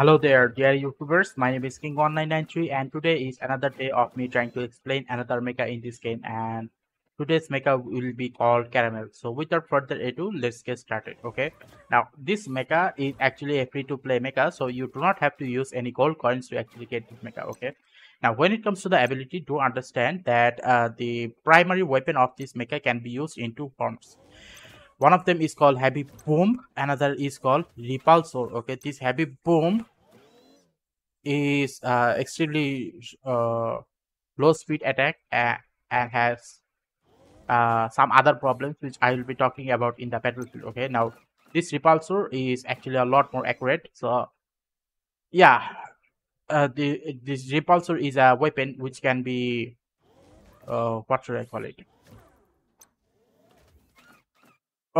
Hello there, dear YouTubers. My name is King1993, and today is another day of me trying to explain another mecha in this game. And today's mecha will be called Caramel. So without further ado, let's get started. Okay. Now this mecha is actually a free-to-play mecha, so you do not have to use any gold coins to actually get this mecha. Okay. Now when it comes to the ability, do understand that the primary weapon of this mecha can be used in two forms. One of them is called Heavy Boom, another is called Repulsor. Okay, this Heavy Boom is extremely low speed attack and has some other problems which I will be talking about in the battlefield. Okay, now this Repulsor is actually a lot more accurate. So yeah, this Repulsor is a weapon which can be what should I call it?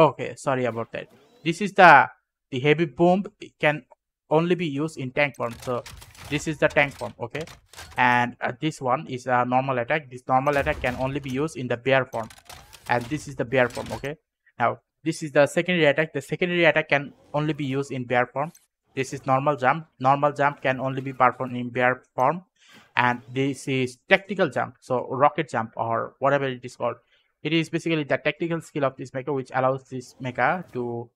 Okay, sorry about that. This is the Heavy Boom. It can only be used in tank form, so this is the tank form. Okay, and this one is a normal attack. This normal attack can only be used in the bear form, and this is the bear form. Okay, now this is the secondary attack. The secondary attack can only be used in bear form. This is normal jump. Normal jump can only be performed in bear form, and this is tactical jump, so rocket jump or whatever it is called. It is basically the tactical skill of this mecha which allows this mecha to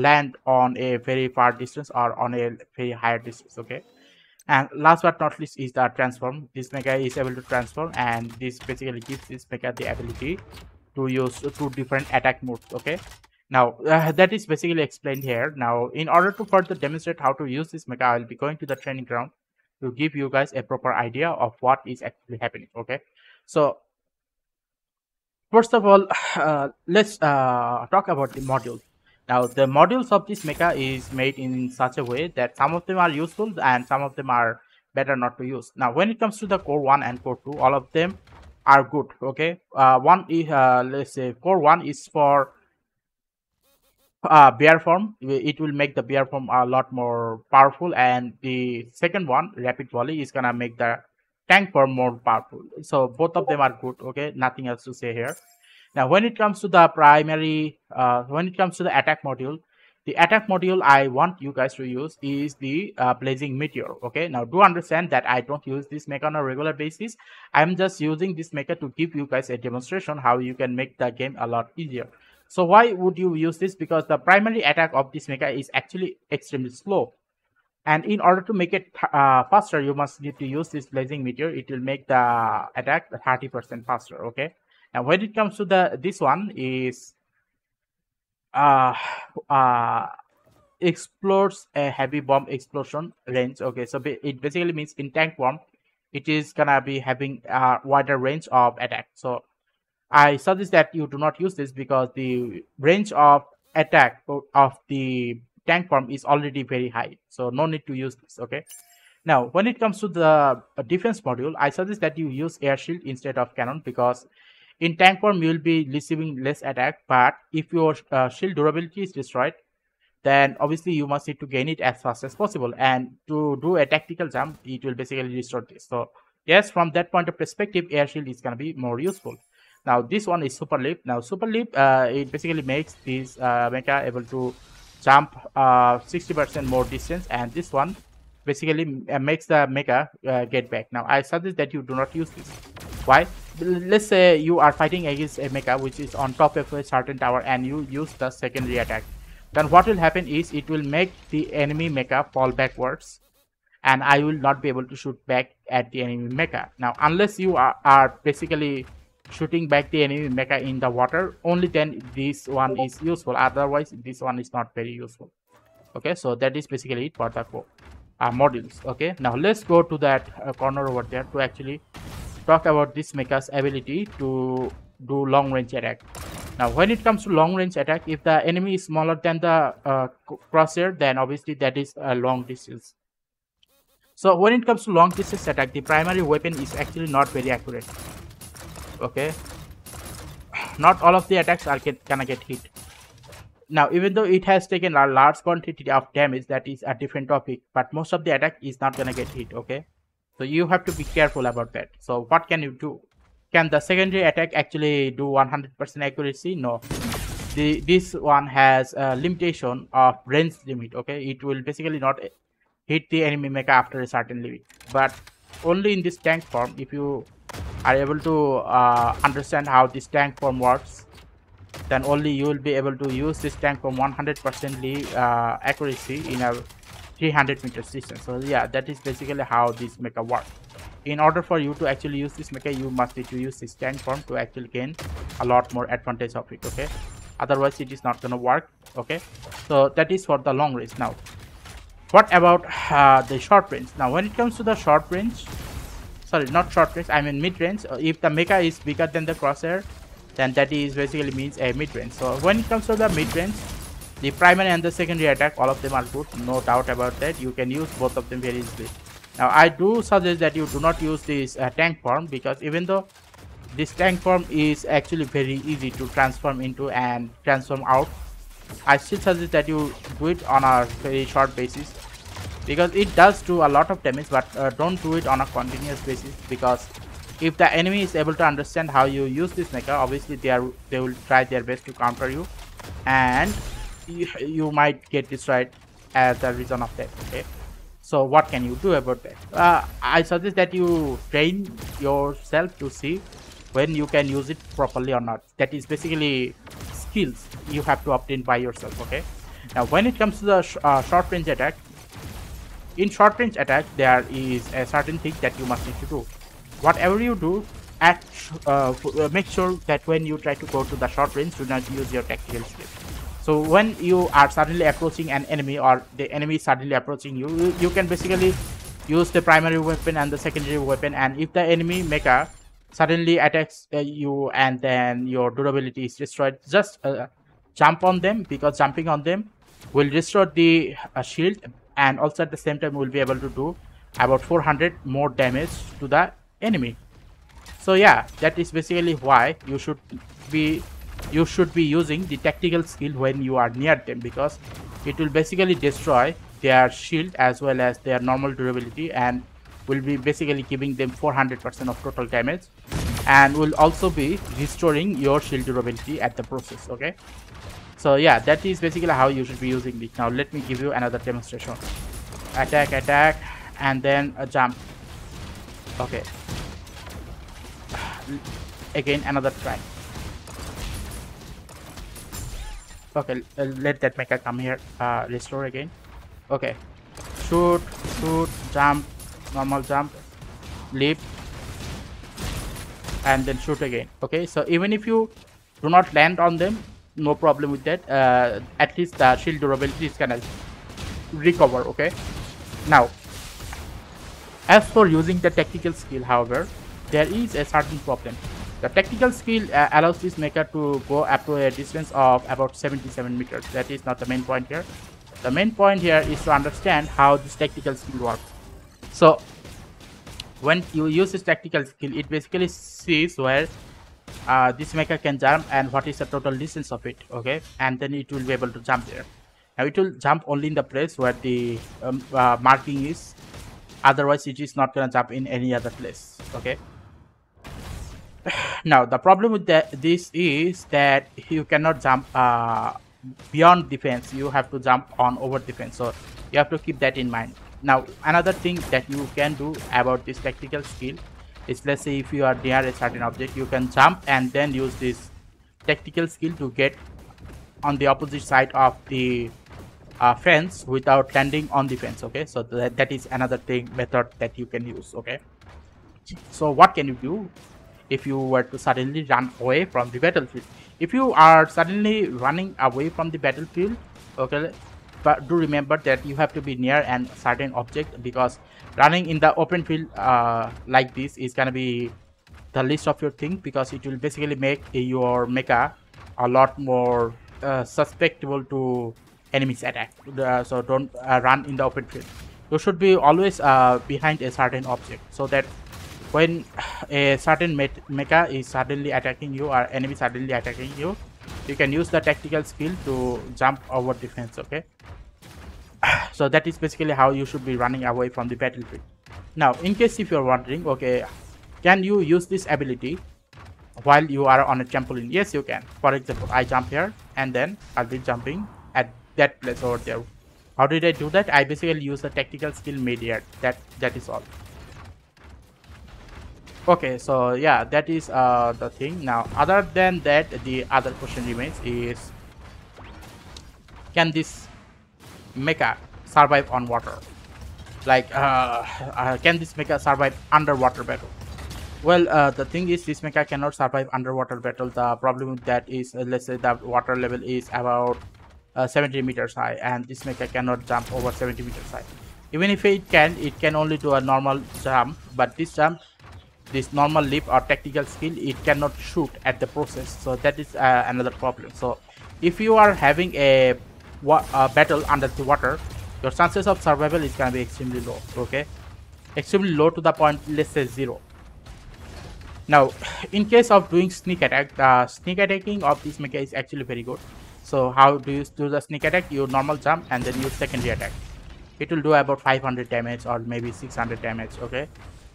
land on a very far distance or on a very higher distance. Okay, and last but not least is the transform. This mecha is able to transform, and this basically gives this mecha the ability to use two different attack modes. Okay, now that is basically explained here. Now in order to further demonstrate how to use this mecha, I will be going to the training ground to give you guys a proper idea of what is actually happening. Okay, so first of all, let's talk about the modules. Now, the modules of this mecha is made in such a way that some of them are useful and some of them are better not to use. Now, when it comes to the core 1 and core 2, all of them are good, okay? One is, let's say, core 1 is for bear form. It will make the bear form a lot more powerful, and the second one, rapid volley, is gonna make the tank form more powerful. So both of them are good. Okay, nothing else to say here. Now when it comes to the primary when it comes to the attack module, the attack module I want you guys to use is the Blazing Meteor. Okay, now do understand that I don't use this mecha on a regular basis. I'm just using this mecha to give you guys a demonstration how you can make the game a lot easier. So why would you use this? Because the primary attack of this mecha is actually extremely slow, and in order to make it faster, you must need to use this Blazing Meteor. It will make the attack 30% faster. Okay, and when it comes to the this one is explodes a heavy bomb explosion range. Okay, so it basically means in tank form it is gonna be having a wider range of attack. So I suggest that you do not use this because the range of attack of the tank form is already very high, so no need to use this. Okay, now when it comes to the defense module, I suggest that you use air shield instead of cannon, because in tank form you will be receiving less attack, but if your shield durability is destroyed, then obviously you must need to gain it as fast as possible, and to do a tactical jump it will basically restore this. So yes, from that point of perspective, air shield is going to be more useful. Now this one is super leap. Now super leap, it basically makes this mecha able to jump 60% more distance, and this one basically makes the mecha get back. Now I suggest that you do not use this. Why? Let's say you are fighting against a mecha which is on top of a certain tower, and you use the secondary attack. Then what will happen is it will make the enemy mecha fall backwards, and I will not be able to shoot back at the enemy mecha. Now unless you are basically shooting back the enemy mecha in the water, only then this one is useful. Otherwise this one is not very useful. Okay, so that is basically it for the modules. Okay, now let's go to that corner over there to actually talk about this mecha's ability to do long range attack. Now when it comes to long range attack, if the enemy is smaller than the crosshair, then obviously that is a long distance. So when it comes to long distance attack, the primary weapon is actually not very accurate. Okay, not all of the attacks are gonna get hit. Now even though it has taken a large quantity of damage, that is a different topic, but most of the attack is not gonna get hit. Okay, so you have to be careful about that. So what can you do? Can the secondary attack actually do 100% accuracy? No, this one has a limitation of range limit. Okay, it will basically not hit the enemy mecha after a certain limit, but only in this tank form. If you are able to understand how this tank form works, then only you will be able to use this tank from 100% accuracy in a 300 meters distance. So yeah, that is basically how this mecha works. In order for you to actually use this mecha, you must need to use this tank form to actually gain a lot more advantage of it, okay? Otherwise it is not gonna work, okay? So that is for the long range. Now what about the short range? Now when it comes to the short range, sorry, not short range, I mean mid range, if the mecha is bigger than the crosshair, then that is basically means a mid-range. So when it comes to the mid-range, the primary and the secondary attack, all of them are good, no doubt about that. You can use both of them very easily. Now I do suggest that you do not use this tank form, because even though this tank form is actually very easy to transform into and transform out, I still suggest that you do it on a very short basis, because it does do a lot of damage, but don't do it on a continuous basis, because if the enemy is able to understand how you use this mecha, obviously they will try their best to counter you, and you might get destroyed as the reason of that, okay? So what can you do about that? I suggest that you train yourself to see when you can use it properly or not. That is basically skills you have to obtain by yourself, okay? Now when it comes to the short range attack, in short range attack there is a certain thing that you must need to do. Whatever you do, make sure that when you try to go to the short range, do not use your tactical skill. So when you are suddenly approaching an enemy, or the enemy is suddenly approaching you, you can basically use the primary weapon and the secondary weapon, and if the enemy mecha suddenly attacks you and then your durability is destroyed, just jump on them, because jumping on them will destroy the shield, and also at the same time will be able to do about 400 more damage to the enemy. So yeah, that is basically why you should be using the tactical skill when you are near them, because it will basically destroy their shield as well as their normal durability, and will be basically giving them 400% of total damage, and will also be restoring your shield durability at the process, okay? So yeah, that is basically how you should be using it. Now let me give you another demonstration. Attack and then a jump, okay? Again another try. Okay, let that mecha come here. Restore again. Okay, shoot, jump, normal jump, leap, and then shoot again. Okay, so even if you do not land on them, no problem with that. At least the shield durability is gonna recover. Okay, now as for using the tactical skill, however, there is a certain problem. The tactical skill allows this mecha to go up to a distance of about 77 meters. That is not the main point here. The main point here is to understand how this tactical skill works. So when you use this tactical skill, it basically sees where this mecha can jump and what is the total distance of it, okay? And then it will be able to jump there. Now it will jump only in the place where the marking is, otherwise it is not gonna jump in any other place, okay? Now the problem with this is that you cannot jump beyond defense. You have to jump on over defense, so you have to keep that in mind. Now another thing that you can do about this tactical skill is, let's say if you are near a certain object, you can jump and then use this tactical skill to get on the opposite side of the fence without landing on the fence, okay? So that is another method that you can use, okay? So what can you do if you were to suddenly run away from the battlefield? If you are suddenly running away from the battlefield, okay, but do remember that you have to be near a certain object, because running in the open field like this is gonna be the least of your thing, because it will basically make your mecha a lot more susceptible to enemies attack. So don't run in the open field. You should be always behind a certain object, so that when a certain mecha is suddenly attacking you, or enemy suddenly attacking you, you can use the tactical skill to jump over defense, okay? So that is basically how you should be running away from the battlefield. Now in case if you're wondering, okay, can you use this ability while you are on a trampoline? Yes, you can. For example, I jump here and then I'll be jumping at that place over there How did I do that? I basically used the tactical skill mid-air. That is all. Okay, so yeah, that is the thing. Now, other than that, the other question remains is, can this mecha survive on water? Like, can this mecha survive underwater battle? Well, the thing is, this mecha cannot survive underwater battle. The problem with that is, let's say the water level is about 70 meters high, and this mecha cannot jump over 70 meters high. Even if it can only do a normal jump, but this jump, this normal leap or tactical skill, it cannot shoot at the process. So that is another problem. So if you are having a battle under the water, your chances of survival is going to be extremely low. Okay, extremely low to the point, let's say 0. Now, in case of doing sneak attack, the sneak attacking of this mecha is actually very good. So how do you do the sneak attack? You normal jump and then you secondary attack. It will do about 500 damage or maybe 600 damage. Okay.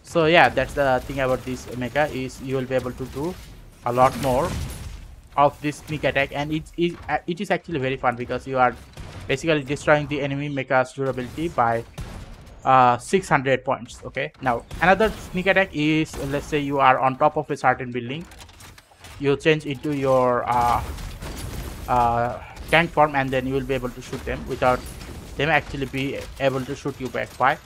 So yeah, that's the thing about this mecha, is you will be able to do a lot more of this sneak attack, and it is actually very fun because you are basically destroying the enemy mecha's durability by 600 points. Okay. Now, another sneak attack is, let's say you are on top of a certain building, you change into your tank form, and then you will be able to shoot them without them actually be able to shoot you back. Why?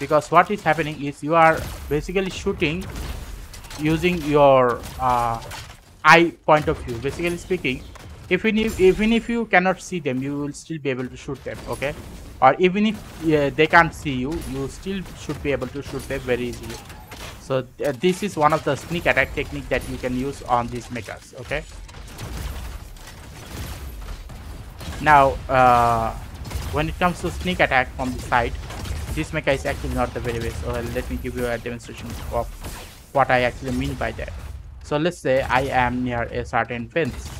Because what is happening is you are basically shooting using your eye point of view. Basically speaking, even if you cannot see them, you will still be able to shoot them. Okay, or even if they can't see you, you still should be able to shoot them very easily. So this is one of the sneak attack technique that you can use on these mechas. Okay. Now, when it comes to sneak attack from the side, this mecha is actually not the very best. So let me give you a demonstration of what I actually mean by that. So let's say I am near a certain fence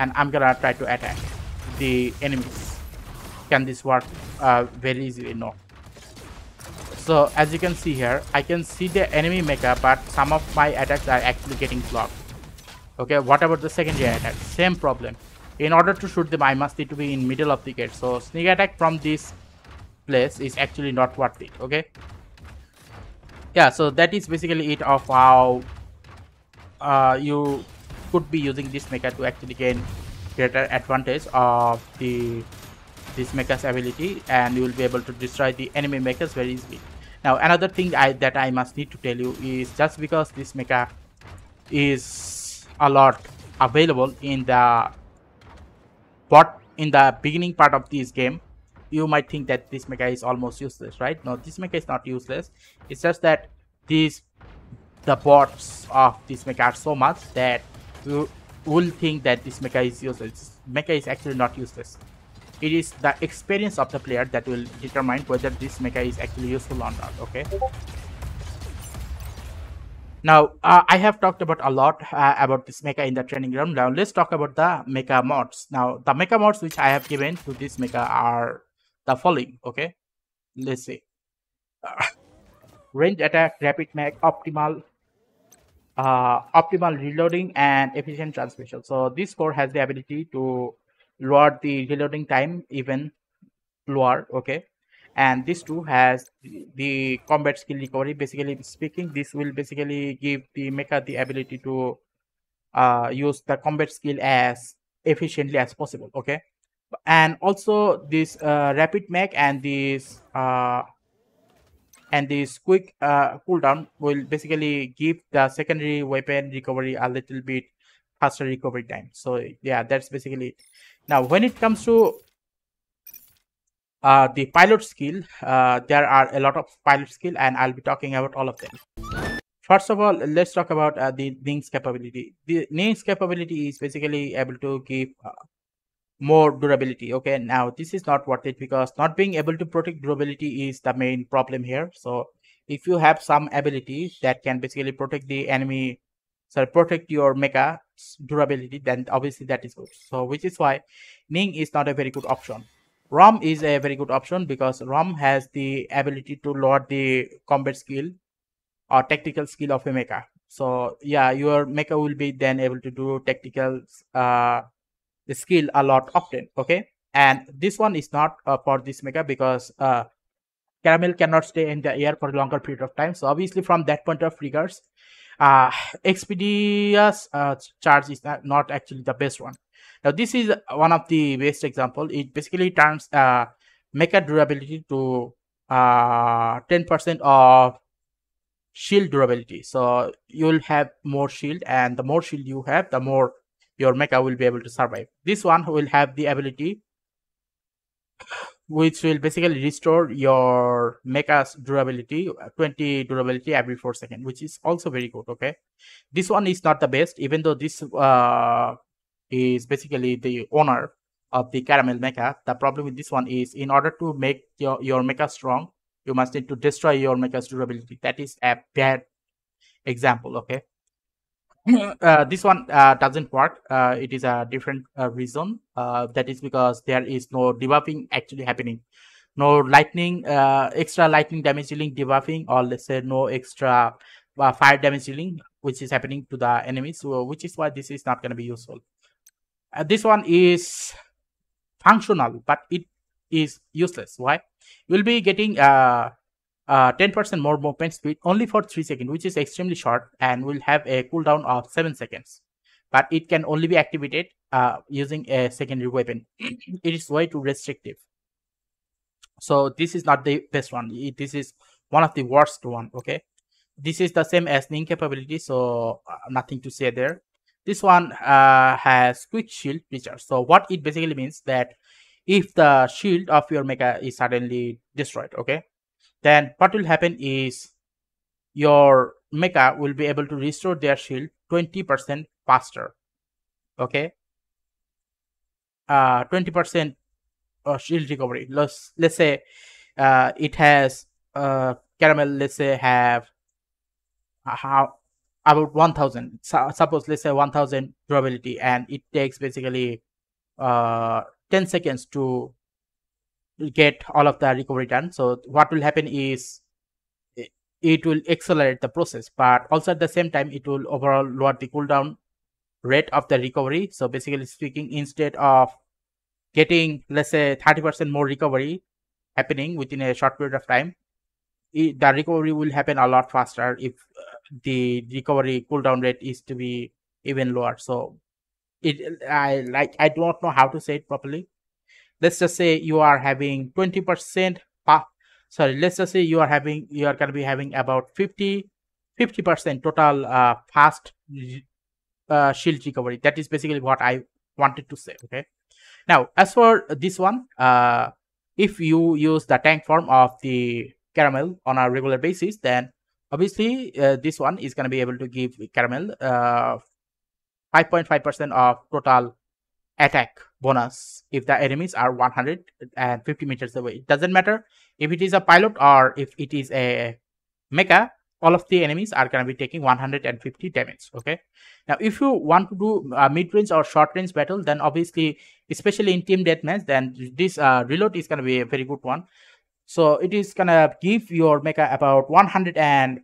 and I'm gonna try to attack the enemies. Can this work very easily? No. So as you can see here, I can see the enemy mecha, but some of my attacks are actually getting blocked. Okay, what about the secondary attack? Same problem. In order to shoot them, I must need to be in middle of the gate. So sneak attack from this place is actually not worth it. Okay, yeah, so that is basically it of how you could be using this mecha to actually gain greater advantage of this mecha's ability, and you will be able to destroy the enemy mechas very easily. Now, another thing that I must need to tell you is, just because this mecha is a lot available in the beginning part of this game, you might think that this mecha is almost useless, right? No, this mecha is not useless. It's just that the bots of this mecha are so much that you will think that this mecha is useless. Mecha is actually not useless. It is the experience of the player that will determine whether this mecha is actually useful or not. Okay. Now, I have talked about a lot about this mecha in the training ground. Now, let's talk about the mecha mods. Now, the mecha mods which I have given to this mecha are the following. Okay, let's see. Range attack, rapid mag, optimal reloading, and efficient transmission. So this core has the ability to lower the reloading time even lower. Okay, and this too has the combat skill recovery. Basically speaking, this will basically give the mecha the ability to use the combat skill as efficiently as possible. Okay, and also this rapid mag and this quick cooldown will basically give the secondary weapon recovery a little bit faster recovery time. So yeah, that's basically it. Now, when it comes to the pilot skill, there are a lot of pilot skill, and I'll be talking about all of them. First of all, let's talk about the Ning's capability. The Ning's capability is basically able to give more durability. Okay, now this is not worth it, because not being able to protect durability is the main problem here. So if you have some ability that can basically protect the enemy, so protect your mecha durability, then obviously that is good. So which is why Ning is not a very good option. ROM is a very good option, because ROM has the ability to lower the combat skill or tactical skill of a mecha. So yeah, your mecha will be then able to do tactical skill a lot often. Okay, And this one is not for this mega, because Caramel cannot stay in the air for a longer period of time. So obviously from that point of regards, Expedia's charge is not actually the best one. Now this is one of the best example. It basically turns mecha durability to 10% of shield durability, so you'll have more shield, and the more shield you have, the more your mecha will be able to survive. This one will have the ability which will basically restore your mecha's durability 20 durability every 4 seconds, which is also very good. Okay, this one is not the best, even though this is basically the owner of the Caramel mecha. The problem with this one is, in order to make your mecha strong, you must need to destroy your mecha's durability. That is a bad example. Okay. This one doesn't work. It is a different reason. That is because there is no debuffing actually happening, no lightning, extra lightning damage dealing debuffing, or let's say no extra fire damage dealing which is happening to the enemies. So which is why this is not going to be useful. This one is functional, but it is useless. Why? You'll be getting 10% more movement speed only for 3 seconds, which is extremely short, and will have a cooldown of 7 seconds, but it can only be activated using a secondary weapon. It is way too restrictive, so this is not the best one. This is one of the worst one. Okay, this is the same as Ning capability, so nothing to say there. This one has quick shield feature. So what it basically means that if the shield of your mecha is suddenly destroyed, okay, then what will happen is your mecha will be able to restore their shield 20% faster. Okay, 20% shield recovery. Let's say it has Caramel, let's say, have about 1000, suppose let's say 1000 durability, and it takes basically 10 seconds to get all of the recovery done. So what will happen is it will accelerate the process, but also at the same time it will overall lower the cooldown rate of the recovery. So basically speaking, instead of getting let's say 30% more recovery happening within a short period of time, the recovery will happen a lot faster if the recovery cooldown rate is to be even lower. So I don't know how to say it properly. Let's just say you are having 20%, let's just say you are going to be having about 50% total fast shield recovery. That is basically what I wanted to say. Okay, now as for this one, if you use the tank form of the Caramel on a regular basis, then obviously this one is going to be able to give Caramel 5.5% of total attack bonus if the enemies are 150 meters away. It doesn't matter if it is a pilot or if it is a mecha, all of the enemies are going to be taking 150 damage. Okay, now if you want to do a mid-range or short-range battle, then obviously, especially in team deathmatch, then this reload is going to be a very good one. So it is going to give your mecha about 32%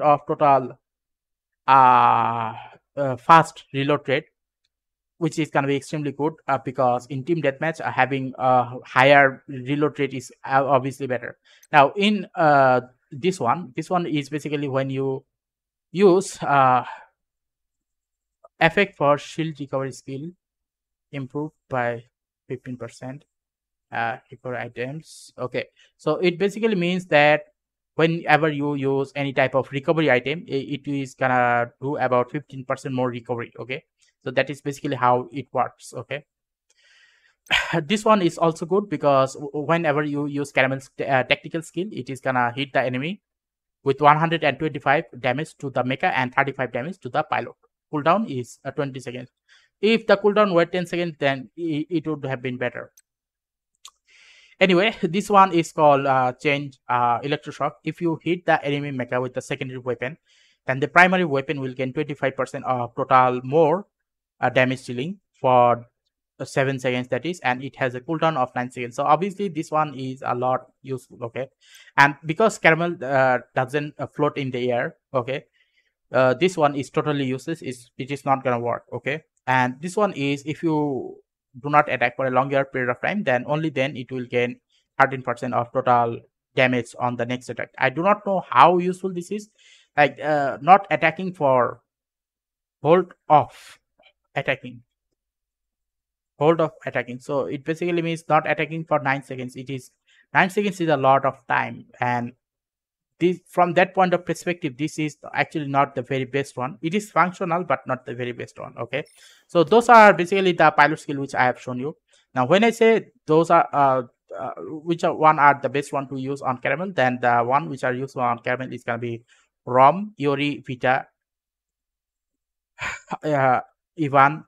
of total fast reload rate, which is going to be extremely good, because in team deathmatch having a higher reload rate is obviously better. Now in this one is basically when you use effect for shield recovery skill improved by 15% recovery items. Okay, so it basically means that whenever you use any type of recovery item, it is gonna do about 15% more recovery. Okay, so that is basically how it works. Okay, this one is also good because whenever you use Caramel's tactical skill, it is gonna hit the enemy with 125 damage to the mecha and 35 damage to the pilot. Cooldown is 20 seconds. If the cooldown were 10 seconds, then it would have been better. Anyway, this one is called change electroshock. If you hit the enemy mecha with the secondary weapon, then the primary weapon will gain 25% of total more damage dealing for 7 seconds, that is, and it has a cooldown of 9 seconds. So obviously this one is a lot useful. Okay, and because Caramel doesn't float in the air, okay, this one is totally useless. It is not gonna work. Okay, and this one is if you do not attack for a longer period of time, then only then it will gain 13% of total damage on the next attack. I do not know how useful this is, like not attacking for hold off attacking, hold off attacking. So it basically means not attacking for 9 seconds. It is 9 seconds is a lot of time, and this, from that point of perspective, this is actually not the very best one. It is functional but not the very best one. Okay, so those are basically the pilot skill which I have shown you. Now when I say those are which one are the best one to use on Caramel, then the one which are useful on Caramel is going to be Rom, Yuri, Vita, Ivan,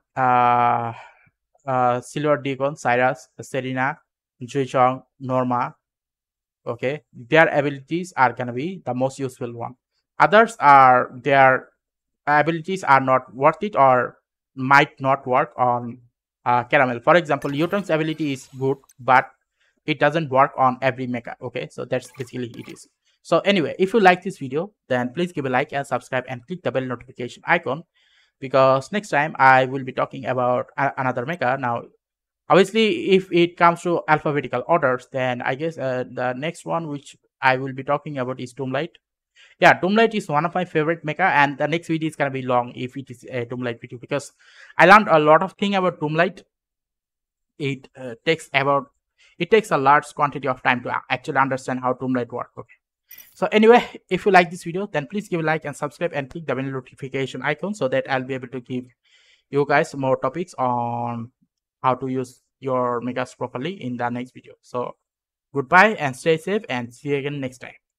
Silver Deacon, Cyrus, Serena, Juchong, Norma. Okay, their abilities are going to be the most useful one. Others are, their abilities are not worth it or might not work on Caramel. For example, Yutong's ability is good but it doesn't work on every mecha. Okay, so that's basically it is. So anyway, if you like this video, then please give a like and subscribe and click the bell notification icon, because next time I will be talking about another mecha. Now obviously, if it comes to alphabetical orders, then I guess the next one which I will be talking about is Doomlight. Yeah, Doomlight is one of my favorite mecha, and the next video is going to be long if it is a Doomlight video, because I learned a lot of things about Doomlight. It takes a large quantity of time to actually understand how Doomlight works. Okay. So anyway, if you like this video, then please give a like and subscribe and click the bell notification icon, so that I'll be able to give you guys more topics on how to use your megas properly in the next video. So goodbye and stay safe, and see you again next time.